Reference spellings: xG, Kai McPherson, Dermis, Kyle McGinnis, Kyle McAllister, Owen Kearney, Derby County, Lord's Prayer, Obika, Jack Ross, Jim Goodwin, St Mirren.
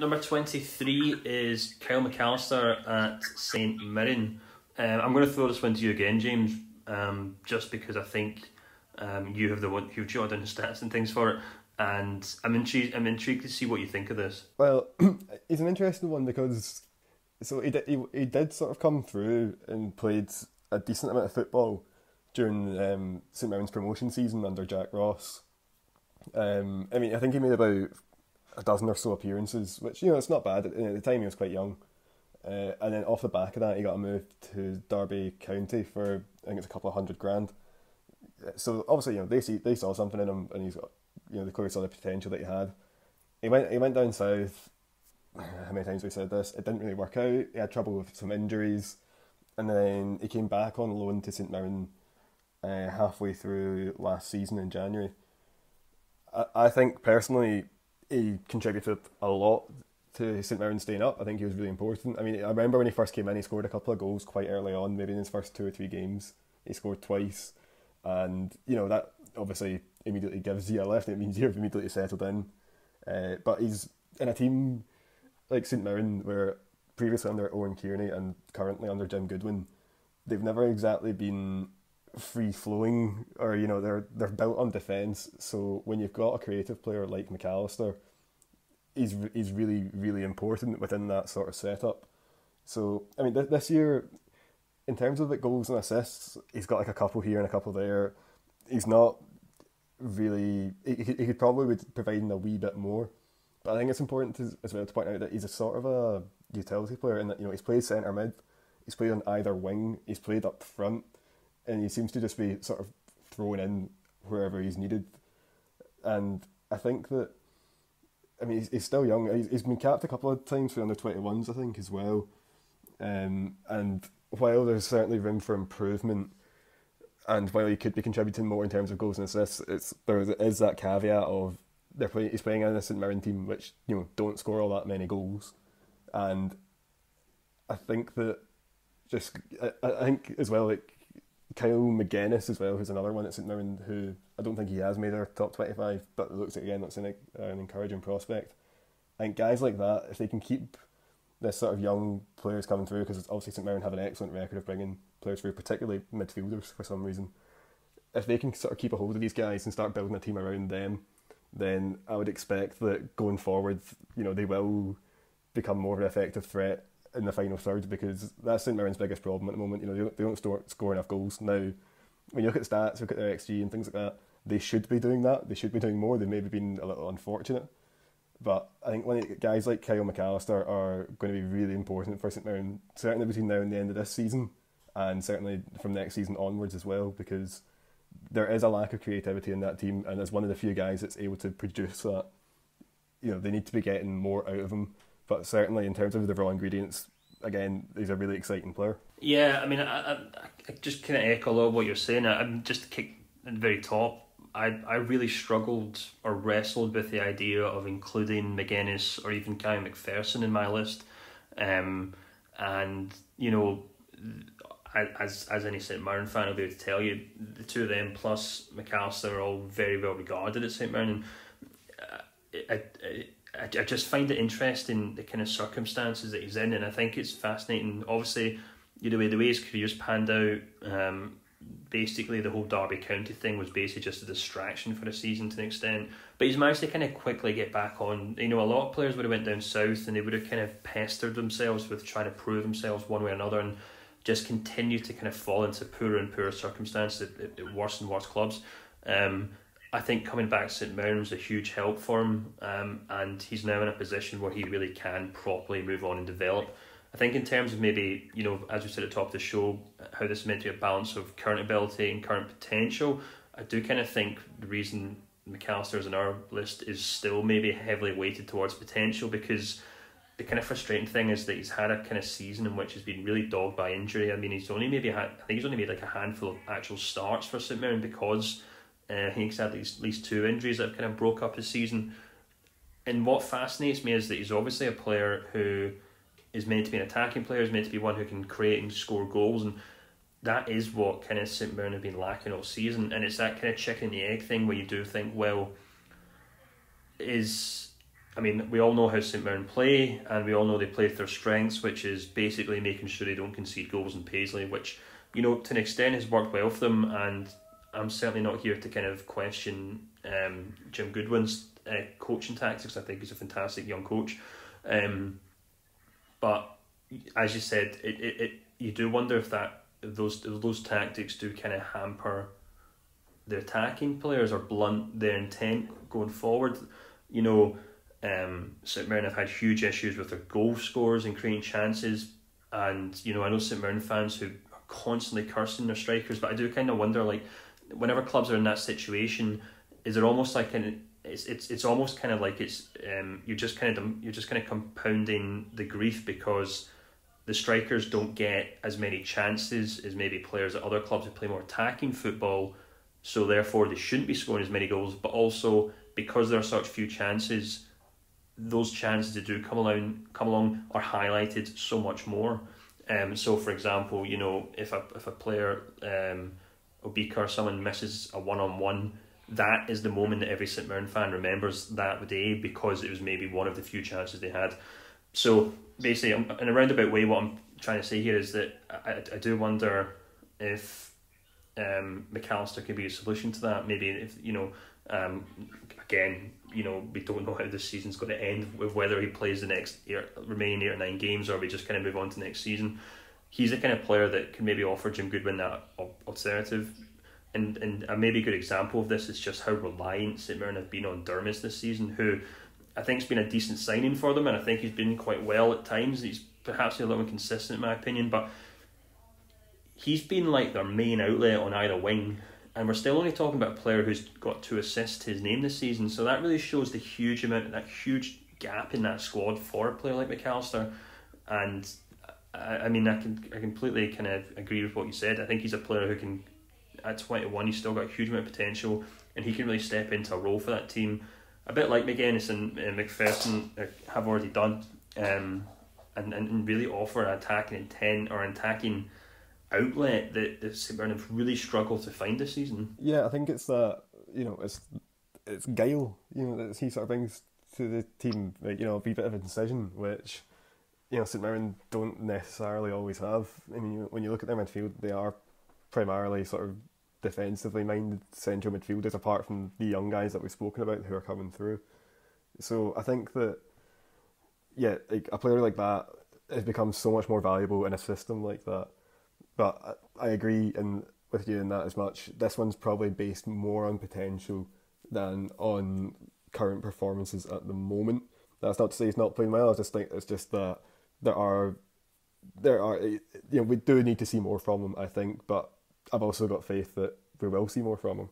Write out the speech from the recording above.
Number 23 is Kyle McAllister at St Mirren. I'm going to throw this one to you again, James, just because I think you have the one who jotted down the stats and things for it, and I'm intrigued to see what you think of this. Well, he's an interesting one because so he did sort of come through and played a decent amount of football during St Mirren's promotion season under Jack Ross. I mean, I think he made about a dozen or so appearances, which, you know, it's not bad. At the time, he was quite young. And then off the back of that, he got a move to Derby County for, I think it's a couple of £100,000. So obviously, you know, they saw something in him, and he's got, you know, they clearly saw the potential that he had. He went down south. How many times we said this? It didn't really work out. He had trouble with some injuries, and then he came back on loan to St Mirren halfway through last season in January. I think personally, he contributed a lot to St Mirren staying up. I think he was really important. I mean, I remember when he first came in, he scored a couple of goals quite early on, maybe in his first 2 or 3 games. He scored twice. And, you know, that obviously immediately gives you a lift. It means you've immediately settled in. But he's in a team like St Mirren, where previously under Owen Kearney and currently under Jim Goodwin, they've never exactly been free-flowing, or, you know, they're built on defence. So when you've got a creative player like McAllister, he's really, really important within that sort of setup. So, I mean, this year, in terms of the goals and assists, he's got like a couple here and a couple there. He's not really... He could probably be providing a wee bit more. But I think it's important to, as well, to point out that he's a sort of a utility player, and that, you know, he's played centre mid, he's played on either wing, he's played up front, and he seems to just be sort of thrown in wherever he's needed. And I think that, I mean, he's still young. He's been capped a couple of times for under-21s, I think, as well. And while there's certainly room for improvement, and while he could be contributing more in terms of goals and assists, there is that caveat of he's playing in a St Mirren team which, you know, don't score all that many goals. And I think that I think as well, like, Kyle McGinnis as well, who's another one at St Mirren, who I don't think he has made our top 25, but it looks like, again, that's an encouraging prospect. I think guys like that, if they can keep this sort of young players coming through, because obviously St Mirren have an excellent record of bringing players through, particularly midfielders for some reason. If they can sort of keep a hold of these guys and start building a team around them, then I would expect that going forward, you know, they will become more of an effective threat in the final third, because that's St Mirren's biggest problem at the moment. You know, they don't score enough goals. Now, when you look at stats, look at their XG and things like that, they should be doing that. They should be doing more. They've maybe been a little unfortunate. But I think when guys like Kyle McAllister are going to be really important for St Mirren, certainly between now and the end of this season, and certainly from next season onwards as well, because there is a lack of creativity in that team, and as one of the few guys that's able to produce that, you know, they need to be getting more out of him. But certainly, in terms of the raw ingredients, again, he's a really exciting player. Yeah, I mean, I just kind of echo a lot of what you're saying. I'm just to kick at the very top, I really struggled or wrestled with the idea of including McGinnis or even Kai McPherson in my list. And, you know, as any St Mirren fan will be able to tell you, the two of them plus McAllister are all very well regarded at St Mirren. I just find it interesting, the kind of circumstances that he's in, and I think it's fascinating. Obviously, you know, the way his career's panned out, basically the whole Derby County thing was basically just a distraction for a season to an extent, but he's managed to kind of quickly get back on. You know, a lot of players would have went down south and they would have kind of pestered themselves with trying to prove themselves one way or another, and just continue to kind of fall into poorer and poorer circumstances at worse and worse clubs. I think coming back to St Mirren was a huge help for him, and he's now in a position where he really can properly move on and develop. I think in terms of maybe, you know, as we said at the top of the show, how this is meant to be a balance of current ability and current potential, I do kind of think the reason McAllister's in our list is still maybe heavily weighted towards potential, because the kind of frustrating thing is that he's had a kind of season in which he's been really dogged by injury. I mean, I think he's only made like a handful of actual starts for St Mirren, because I think he's had at least 2 injuries that have kind of broke up his season. And what fascinates me is that he's obviously a player who is meant to be an attacking player, is meant to be one who can create and score goals, and that is what kind of St Mirren have been lacking all season. And it's that kind of chicken and the egg thing where you do think, well, is I mean, we all know how St Mirren play, and we all know they play to their strengths, which is basically making sure they don't concede goals in Paisley, which, you know, to an extent has worked well for them, and I'm certainly not here to kind of question Jim Goodwin's coaching tactics. I think he's a fantastic young coach. But as you said, it you do wonder if that those tactics do kind of hamper their attacking players or blunt their intent going forward. You know, St Mirren have had huge issues with their goal scorers and creating chances, and you know, I know St Mirren fans who are constantly cursing their strikers, but I do kind of wonder, like, whenever clubs are in that situation, is it almost like an it's almost kind of like it's you're just kind of compounding the grief because the strikers don't get as many chances as maybe players at other clubs who play more attacking football, so therefore they shouldn't be scoring as many goals, but also because there are such few chances, those chances that do come along are highlighted so much more. So for example, you know, if a player Obika or someone misses a one-on-one, that is the moment that every St Mirren fan remembers that day, because it was maybe one of the few chances they had. So basically, in a roundabout way, what I'm trying to say here is that I do wonder if McAllister could be a solution to that. Maybe if, you know, again, you know, we don't know how this season's going to end, with whether he plays the next remaining 8 or 9 games, or we just kind of move on to next season. He's the kind of player that can maybe offer Jim Goodwin that alternative. And a maybe good example of this is just how reliant St Mirren have been on Dermis this season, who I think has been a decent signing for them, and I think he's been quite well at times. He's perhaps a little inconsistent in my opinion, but he's been like their main outlet on either wing, and we're still only talking about a player who's got 2 assists to his name this season. So that really shows the huge amount, that huge gap in that squad for a player like McAllister. And I mean, I completely kind of agree with what you said. I think he's a player who can, at 21, he's still got a huge amount of potential, and he can really step into a role for that team, a bit like McGinnis and McPherson have already done, and really offer an attacking intent or an attacking outlet that St Mirren have really struggled to find this season. Yeah, I think it's that, you know, it's guile, you know, that he sort of brings to the team, like, you know, a wee bit of incision, which, you know, St Mirren don't necessarily always have. I mean, when you look at their midfield, they are primarily sort of defensively minded central midfielders, apart from the young guys that we've spoken about who are coming through. So I think that, yeah, like a player like that has become so much more valuable in a system like that. But I agree with you in that as much. This one's probably based more on potential than on current performances at the moment. That's not to say he's not playing well. I just think it's just that there are, you know, we do need to see more from him, I think, but I've also got faith that we will see more from him.